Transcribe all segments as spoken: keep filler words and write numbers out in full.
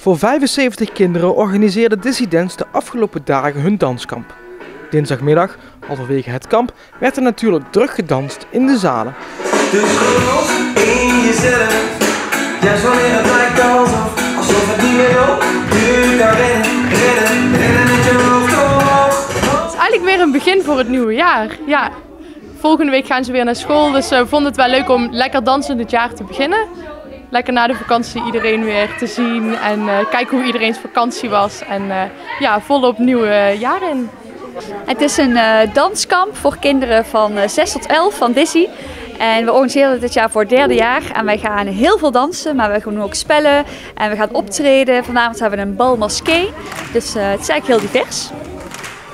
Voor vijfenzeventig kinderen organiseerde Dizzy Dance de afgelopen dagen hun danskamp. Dinsdagmiddag, halverwege het kamp, werd er natuurlijk druk gedanst in de zalen. Dus geloof in jezelf, juist wanneer het lijkt alsof, alsof het niet meer loopt, nu kan rennen, rennen, rennen met je hoofd omhoog. Het is eigenlijk weer een begin voor het nieuwe jaar. Ja, volgende week gaan ze weer naar school, dus we vonden het wel leuk om lekker dansend het jaar te beginnen. Lekker na de vakantie iedereen weer te zien en uh, kijken hoe iedereen's vakantie was en uh, ja, volop nieuwe jaar in. Het is een uh, danskamp voor kinderen van uh, zes tot elf van Dizzy. En we organiseren het dit jaar voor het derde jaar en wij gaan heel veel dansen, maar we gaan ook spellen en we gaan optreden. Vanavond hebben we een bal masqué, dus uh, het is eigenlijk heel divers.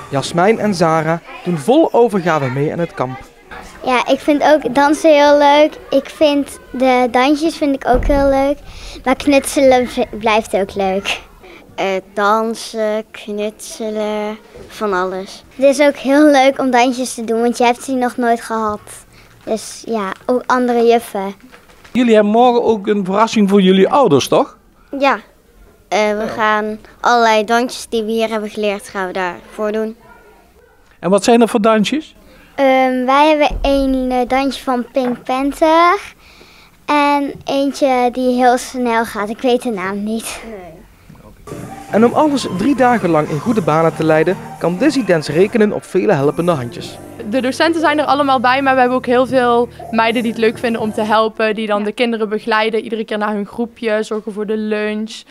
Jasmijn en Zara doen vol overgave mee aan het kamp. Ja, ik vind ook dansen heel leuk. Ik vind de dansjes vind ik ook heel leuk, maar knutselen blijft ook leuk. Uh, dansen, knutselen, van alles. Het is ook heel leuk om dansjes te doen, want je hebt die nog nooit gehad. Dus ja, ook andere juffen. Jullie hebben morgen ook een verrassing voor jullie ouders, toch? Ja, uh, we ja. gaan allerlei dansjes die we hier hebben geleerd, gaan we daarvoor doen. En wat zijn er voor dansjes? Um, wij hebben een uh, dansje van Pink Panther en eentje die heel snel gaat. Ik weet de naam niet. Nee. En om alles drie dagen lang in goede banen te leiden, kan Dizzy Dance rekenen op vele helpende handjes. De docenten zijn er allemaal bij, maar we hebben ook heel veel meiden die het leuk vinden om te helpen. Die dan de kinderen begeleiden, iedere keer naar hun groepje, zorgen voor de lunch.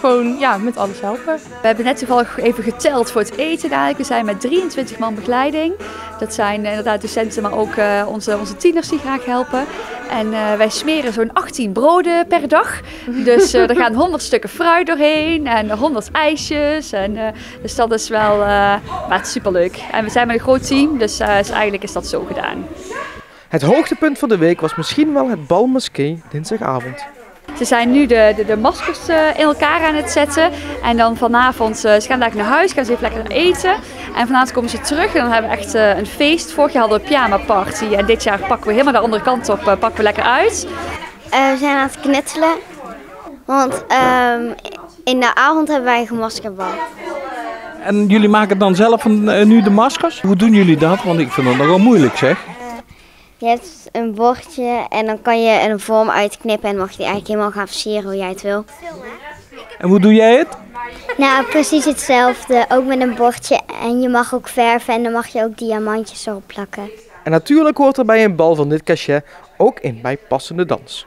Gewoon ja, met alles helpen. We hebben net toevallig even geteld voor het eten eigenlijk. We zijn met drieëntwintig man begeleiding. Dat zijn inderdaad docenten, maar ook onze, onze tieners die graag helpen. En uh, wij smeren zo'n achttien broden per dag. Dus uh, er gaan honderd stukken fruit doorheen en honderd ijsjes. En, uh, dus dat is wel uh, maar het is superleuk. En we zijn met een groot team, dus uh, Dus eigenlijk is dat zo gedaan. Het hoogtepunt van de week was misschien wel het bal masqué dinsdagavond. Ze zijn nu de, de, de maskers in elkaar aan het zetten. En dan vanavond, ze gaan daar naar huis, gaan ze even lekker eten. En vanavond komen ze terug en dan hebben we echt een feest. Vorig jaar hadden we een pyjama party en dit jaar pakken we helemaal de andere kant op, pakken we lekker uit. Uh, we zijn aan het knutselen, want uh, in de avond hebben wij gemaskerdbal. En jullie maken dan zelf nu de maskers? Hoe doen jullie dat? Want ik vind dat nogal moeilijk, zeg. Je hebt een bordje en dan kan je een vorm uitknippen en mag je die eigenlijk helemaal gaan versieren hoe jij het wil. En hoe doe jij het? Nou, precies hetzelfde. Ook met een bordje en je mag ook verven en dan mag je ook diamantjes erop plakken. En natuurlijk hoort er bij een bal van dit cachet ook in bijpassende dans.